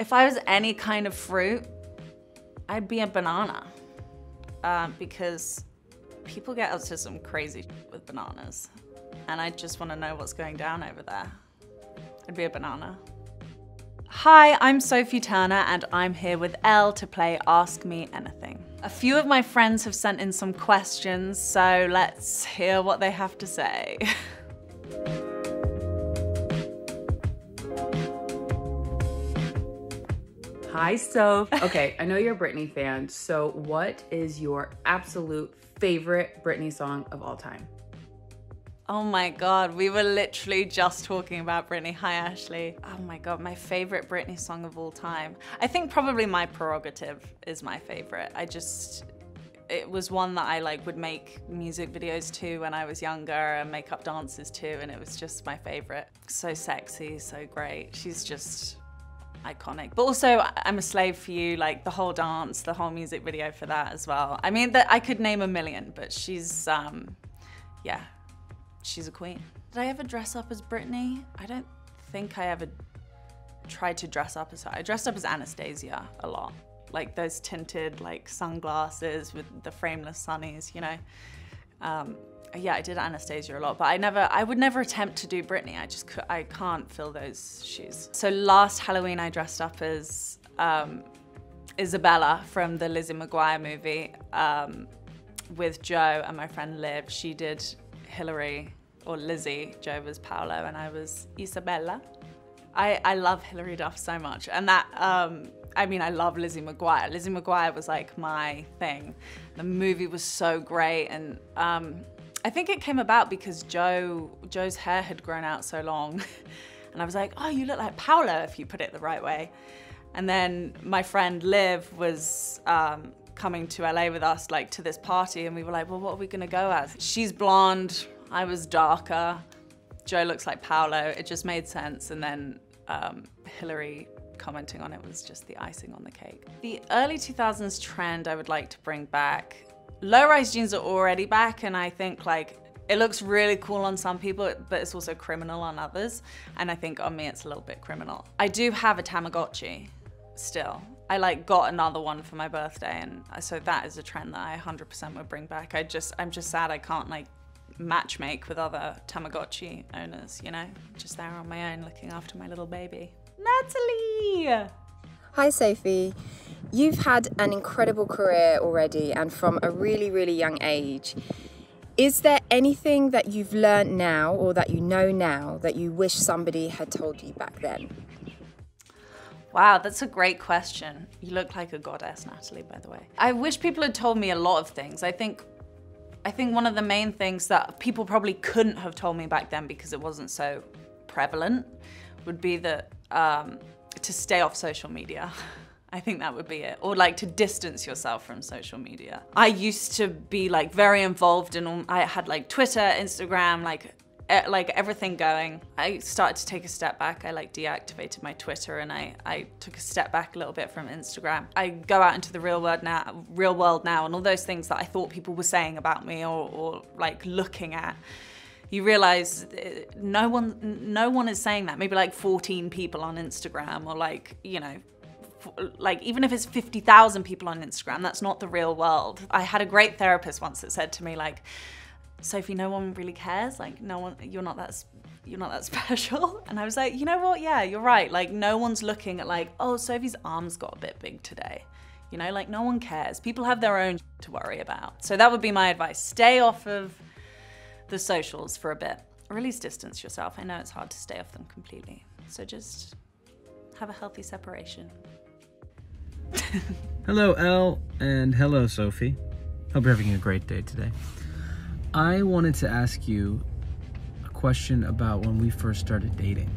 If I was any kind of fruit, I'd be a banana because people get up to some crazy shit with bananas, and I just want to know what's going down over there. I'd be a banana. Hi, I'm Sophie Turner, and I'm here with Elle to play Ask Me Anything. A few of my friends have sent in some questions, so let's hear what they have to say. Hi, Soph. Okay, I know you're a Britney fan, so what is your absolute favorite Britney song of all time? Oh my God, we were literally just talking about Britney. Hi, Ashley. Oh my God, my favorite Britney song of all time. I think probably My Prerogative is my favorite. It was one that I would make music videos to when I was younger and make up dances to, and it was just my favorite. So sexy, so great. She's just iconic. But also, I'm a Slave for You, the whole dance, the whole music video for that as well. I mean, I could name a million, but she's, yeah. She's a queen. Did I ever dress up as Britney? I don't think I ever tried to dress up as her. I dressed up as Anastasia a lot. Those tinted sunglasses with the frameless sunnies, you know? Yeah, I did Anastasia a lot, but I would never attempt to do Britney. I can't fill those shoes. So last Halloween I dressed up as Isabella from the Lizzie McGuire movie with Joe and my friend Liv. She did Hilary, or Lizzie. Joe was Paolo and I was Isabella. I love Hilary Duff so much, and that, I mean, I love Lizzie McGuire. Lizzie McGuire was my thing. The movie was so great, and I think it came about because Joe's hair had grown out so long and I was like, oh, you look like Paolo if you put it the right way. And then my friend Liv was coming to LA with us to this party, and we were like, well, what are we gonna go as? She's blonde, I was darker, Joe looks like Paolo. It just made sense, and then Hilary commenting on it was just the icing on the cake. The early 2000s trend I would like to bring back. Low-rise jeans are already back, and I think it looks really cool on some people, but it's also criminal on others, and I think on me it's a little bit criminal. I do have a Tamagotchi still. I got another one for my birthday, and so that is a trend that I 100% would bring back. I'm just sad I can't match make with other Tamagotchi owners, you know? Just there on my own looking after my little baby. Natalie! Hi Sophie, you've had an incredible career already and from a really, really young age. Is there anything that you've learned now or that you know now that you wish somebody had told you back then? Wow, that's a great question. You look like a goddess, Natalie, by the way. I wish people had told me a lot of things. I think one of the main things that people probably couldn't have told me back then because it wasn't so prevalent would be that to stay off social media. I think that would be it. Or to distance yourself from social media. I used to be very involved in all, I had Twitter, Instagram, everything going. I started to take a step back. I deactivated my Twitter, and I took a step back a little bit from Instagram. I go out into the real world now, and all those things that I thought people were saying about me or looking at, you realize no one is saying that. Maybe 14 people on Instagram, or you know, even if it's 50,000 people on Instagram, that's not the real world. I had a great therapist once that said to me Sophie, no one really cares. You're not that special. And I was like, you know what? Yeah, you're right. No one's looking at oh, Sophie's arms got a bit big today. You know, no one cares. People have their own to worry about. So that would be my advice. Stay off of the socials for a bit, or at least distance yourself. I know it's hard to stay off them completely. So just have a healthy separation. Hello, Elle, and hello, Sophie. Hope you're having a great day today. I wanted to ask you a question about when we first started dating.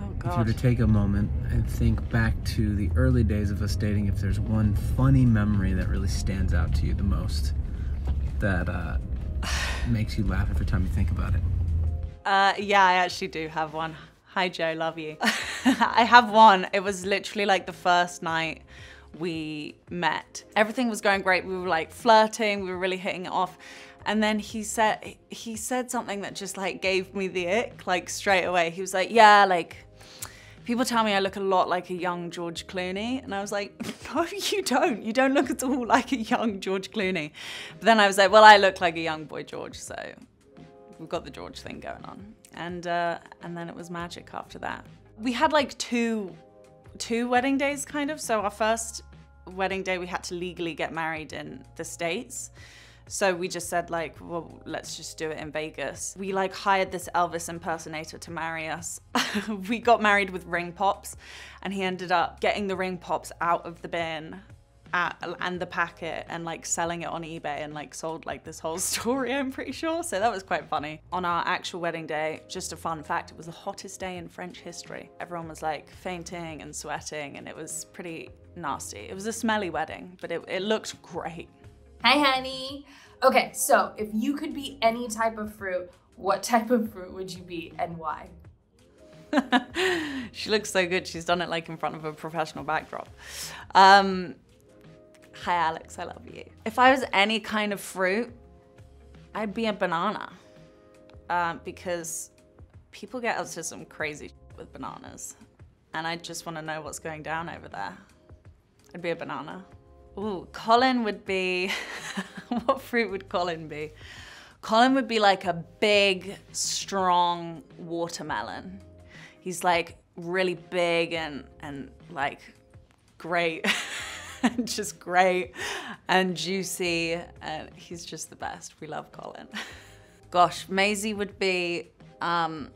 Oh, God. If you were to take a moment and think back to the early days of us dating, if there's one funny memory that really stands out to you the most, that makes you laugh every time you think about it. Yeah, I actually do have one. Hi, Joe, love you. I have one. It was literally the first night we met. Everything was going great. We were flirting, we were really hitting it off. And then he said something that just gave me the ick, straight away. He was like, yeah, People tell me I look a lot like a young George Clooney, and I was like, no, you don't. You don't look at all like a young George Clooney. But then I was like, well, I look like a young Boy George, so we've got the George thing going on. And then it was magic after that. We had like two wedding days, kind of. So our first wedding day, we had to legally get married in the States. So we just said like, well, let's just do it in Vegas. We like hired this Elvis impersonator to marry us. We got married with ring pops, and he ended up getting the ring pops out of the bin and the packet and like selling it on eBay, and like sold like this whole story, I'm pretty sure. So that was quite funny. On our actual wedding day, just a fun fact, it was the hottest day in French history. Everyone was like fainting and sweating, and it was pretty nasty. It was a smelly wedding, but it looked great. Hi, honey. Okay, so if you could be any type of fruit, what type of fruit would you be and why? She looks so good. She's done it like in front of a professional backdrop. Hi, Alex, I love you. If I was any kind of fruit, I'd be a banana because people get up to some crazy shit with bananas, and I just want to know what's going down over there. I'd be a banana. Ooh, Colin would be, what fruit would Colin be? Colin would be like a big, strong watermelon. He's like really big and like great, just great and juicy. And he's just the best. We love Colin. Gosh, Maisie would be a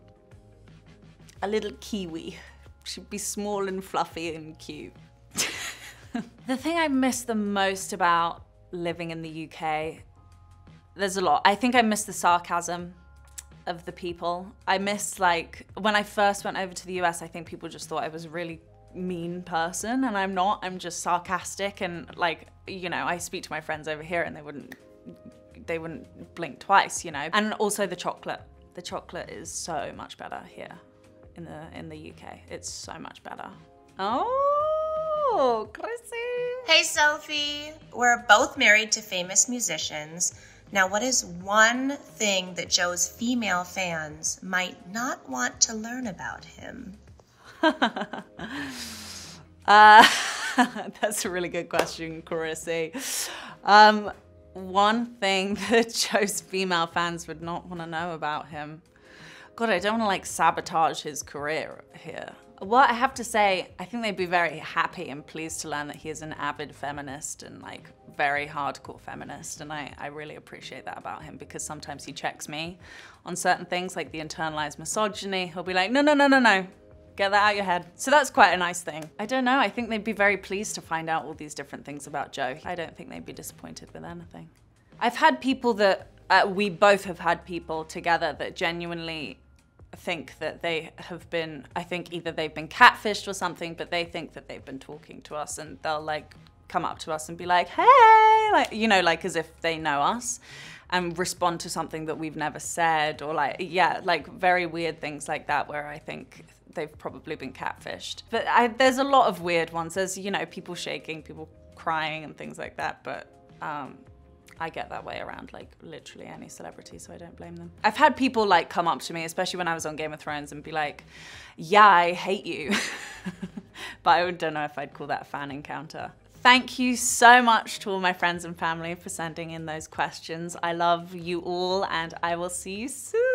little kiwi. She'd be small and fluffy and cute. The thing I miss the most about living in the UK, there's a lot. I think I miss the sarcasm of the people. I miss like, when I first went over to the US, I think people just thought I was a really mean person, and I'm not, I'm just sarcastic. And like, you know, I speak to my friends over here and they wouldn't blink twice, you know? And also the chocolate. The chocolate is so much better here in the UK. It's so much better. Oh. Oh, Chrissy. Hey, Sophie. We're both married to famous musicians. Now, what is one thing that Joe's female fans might not want to learn about him? That's a really good question, Chrissy. One thing that Joe's female fans would not want to know about him. God, I don't want to like sabotage his career here. Well, I have to say, I think they'd be very happy and pleased to learn that he is an avid feminist and like very hardcore feminist. And I really appreciate that about him, because sometimes he checks me on certain things like the internalized misogyny. He'll be like, no, no, no, no, no. Get that out of your head. So that's quite a nice thing. I don't know. I think they'd be very pleased to find out all these different things about Joe. I don't think they'd be disappointed with anything. I've had people that, we both have had people together that genuinely think that they have been, I think either they've been catfished or something, but they think that they've been talking to us, and they'll like come up to us and be like, hey, like, you know, like as if they know us, and respond to something that we've never said, or like, yeah, like very weird things like that where I think they've probably been catfished. But there's a lot of weird ones. There's, you know, people shaking, people crying and things like that, but I get that way around like literally any celebrity, so I don't blame them. I've had people like come up to me, especially when I was on Game of Thrones, and be like, yeah, I hate you. But I don't know if I'd call that a fan encounter. Thank you so much to all my friends and family for sending in those questions. I love you all, and I will see you soon.